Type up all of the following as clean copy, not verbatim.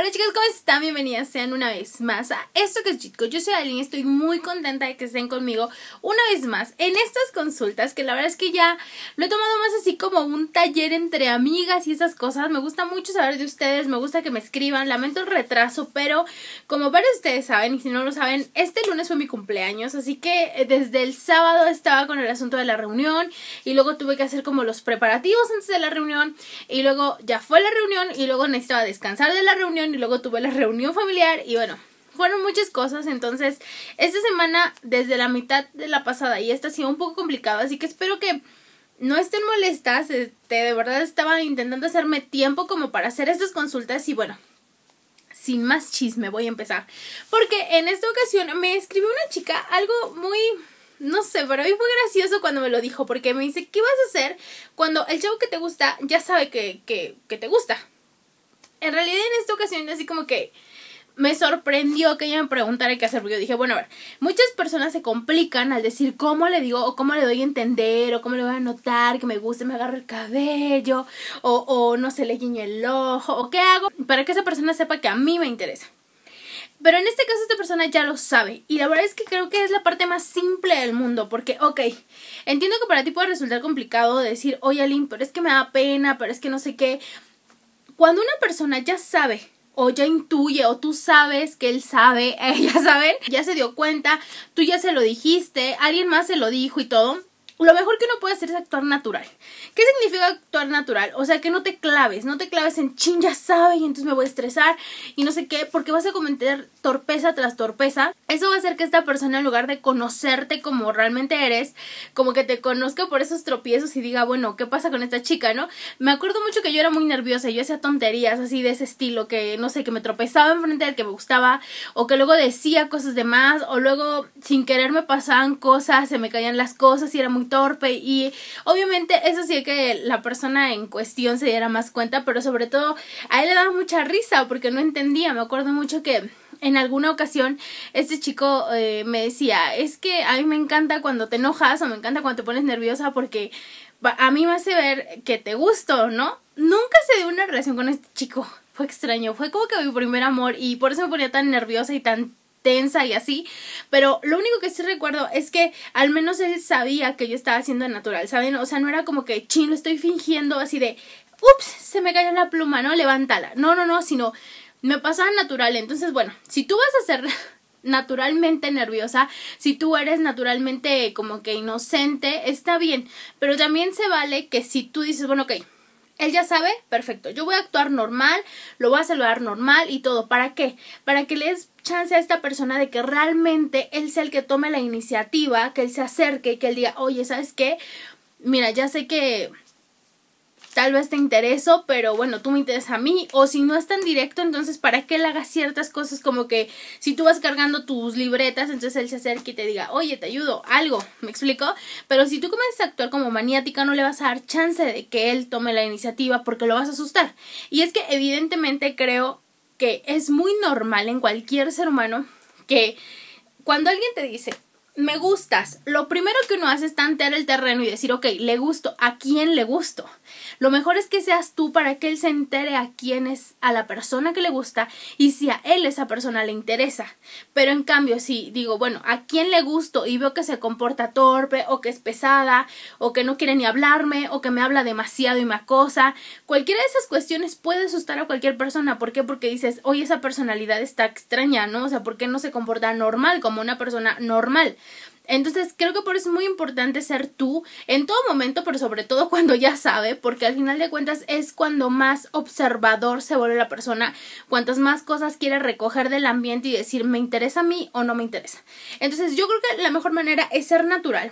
Hola chicas, ¿cómo están? Bienvenidas sean una vez más a esto que es Jitco. Yo soy Aline y estoy muy contenta de que estén conmigo una vez más en estas consultas, que la verdad es que ya lo he tomado más así como un taller entre amigas y esas cosas. Me gusta mucho saber de ustedes, me gusta que me escriban, lamento el retraso, pero como varios de ustedes saben, y si no lo saben, este lunes fue mi cumpleaños, así que desde el sábado estaba con el asunto de la reunión y luego tuve que hacer como los preparativos antes de la reunión y luego ya fue la reunión y luego necesitaba descansar de la reunión y luego tuve la reunión familiar y bueno, fueron muchas cosas. Entonces esta semana, desde la mitad de la pasada y esta ha sido un poco complicada, así que espero que no estén molestas. De verdad estaba intentando hacerme tiempo como para hacer estas consultas y bueno, sin más chisme voy a empezar, porque en esta ocasión me escribió una chica algo muy... no sé, pero a mí fue gracioso cuando me lo dijo, porque me dice, ¿qué vas a hacer cuando el chavo que te gusta ya sabe que te gusta? En realidad en esta ocasión así como que me sorprendió que ella me preguntara qué hacer, porque yo dije, bueno, a ver, muchas personas se complican al decir cómo le digo o cómo le doy a entender o cómo le voy a notar que me gusta, me agarro el cabello o no sé, le guiño el ojo o qué hago para que esa persona sepa que a mí me interesa. Pero en este caso esta persona ya lo sabe y la verdad es que creo que es la parte más simple del mundo, porque ok, entiendo que para ti puede resultar complicado decir, oye Aline, pero es que me da pena, pero es que no sé qué. Cuando una persona ya sabe o ya intuye o tú sabes que él sabe, ya saben, ya se dio cuenta, tú ya se lo dijiste, alguien más se lo dijo y todo, lo mejor que uno puede hacer es actuar natural. ¿Qué significa actuar natural? O sea, que no te claves en chin, ya sabe y entonces me voy a estresar y no sé qué, porque vas a cometer torpeza tras torpeza. Eso va a hacer que esta persona, en lugar de conocerte como realmente eres, como que te conozca por esos tropiezos y diga, bueno, ¿qué pasa con esta chica, no? Me acuerdo mucho que yo era muy nerviosa y yo hacía tonterías así de ese estilo, que no sé, que me tropezaba enfrente del que me gustaba o que luego decía cosas de más o luego sin querer me pasaban cosas, se me caían las cosas y era muy torpe, y obviamente eso sí que la persona en cuestión se diera más cuenta, pero sobre todo a él le daba mucha risa porque no entendía. Me acuerdo mucho que en alguna ocasión este chico me decía, es que a mí me encanta cuando te enojas o me encanta cuando te pones nerviosa porque a mí me hace ver que te gusto, ¿no? Nunca se dio una relación con este chico, fue extraño, fue como que mi primer amor y por eso me ponía tan nerviosa y tan tensa y así, pero lo único que sí recuerdo es que al menos él sabía que yo estaba haciendo natural, ¿saben? O sea, no era como que, chin, lo estoy fingiendo así de, ups, se me cayó la pluma, no, levántala, no, sino me pasaba natural. Entonces, bueno, si tú vas a hacer naturalmente nerviosa, si tú eres naturalmente como que inocente, está bien, pero también se vale que si tú dices, bueno, ok, él ya sabe, perfecto, yo voy a actuar normal, lo voy a saludar normal y todo. ¿Para qué? Para que le des chance a esta persona de que realmente él sea el que tome la iniciativa, que él se acerque y que él diga, oye, ¿sabes qué? Mira, ya sé que tal vez te intereso, pero bueno, tú me interesas a mí. O si no es tan directo, entonces para que él haga ciertas cosas, como que si tú vas cargando tus libretas, entonces él se acerque y te diga, oye, te ayudo, algo, ¿me explico? Pero si tú comienzas a actuar como maniática, no le vas a dar chance de que él tome la iniciativa porque lo vas a asustar. Y es que evidentemente creo que es muy normal en cualquier ser humano que cuando alguien te dice, me gustas, lo primero que uno hace es tantear el terreno y decir, ok, le gusto, ¿a quién le gusto? Lo mejor es que seas tú para que él se entere a quién es, a la persona que le gusta y si a él esa persona le interesa. Pero en cambio, si digo, bueno, ¿a quién le gusto? Y veo que se comporta torpe o que es pesada o que no quiere ni hablarme o que me habla demasiado y me acosa. Cualquiera de esas cuestiones puede asustar a cualquier persona. ¿Por qué? Porque dices, oye, esa personalidad está extraña, ¿no? O sea, ¿por qué no se comporta normal como una persona normal? Entonces creo que por eso es muy importante ser tú en todo momento, pero sobre todo cuando ya sabe, porque al final de cuentas es cuando más observador se vuelve la persona, cuantas más cosas quiere recoger del ambiente y decir, ¿me interesa a mí o no me interesa? Entonces yo creo que la mejor manera es ser natural.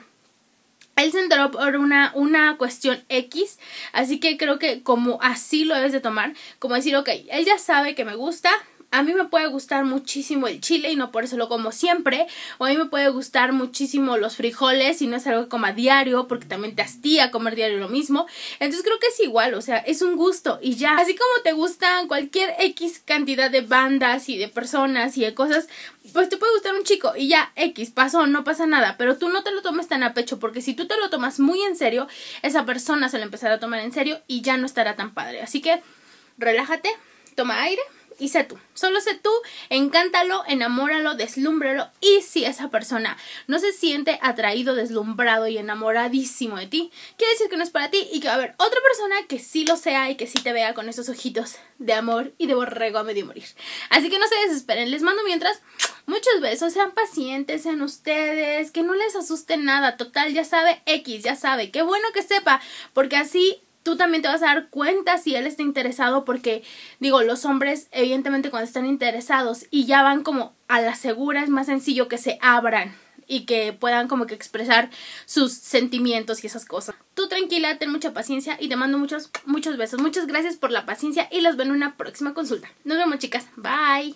Él se enteró por una cuestión X, así que creo que como así lo debes de tomar, como decir, ok, él ya sabe que me gusta, a mí me puede gustar muchísimo el chile y no por eso lo como siempre, o a mí me puede gustar muchísimo los frijoles y no es algo que coma diario porque también te hastía comer diario lo mismo. Entonces creo que es igual, o sea, es un gusto y ya. Así como te gustan cualquier X cantidad de bandas y de personas y de cosas, pues te puede gustar un chico y ya, X, pasó, no pasa nada, pero tú no te lo tomes tan a pecho, porque si tú te lo tomas muy en serio, esa persona se lo empezará a tomar en serio y ya no estará tan padre. Así que relájate, toma aire y sé tú, solo sé tú, encántalo, enamóralo, deslúmbralo, y si esa persona no se siente atraído, deslumbrado y enamoradísimo de ti, quiere decir que no es para ti y que va a haber otra persona que sí lo sea y que sí te vea con esos ojitos de amor y de borrego a medio morir. Así que no se desesperen, les mando mientras muchos besos, sean pacientes, sean ustedes, que no les asuste nada, total, ya sabe X, ya sabe, qué bueno que sepa, porque así tú también te vas a dar cuenta si él está interesado, porque, digo, los hombres evidentemente cuando están interesados y ya van como a la segura, es más sencillo que se abran y que puedan como que expresar sus sentimientos y esas cosas. Tú tranquila, ten mucha paciencia y te mando muchos besos. Muchas gracias por la paciencia y los veo en una próxima consulta. Nos vemos, chicas. Bye.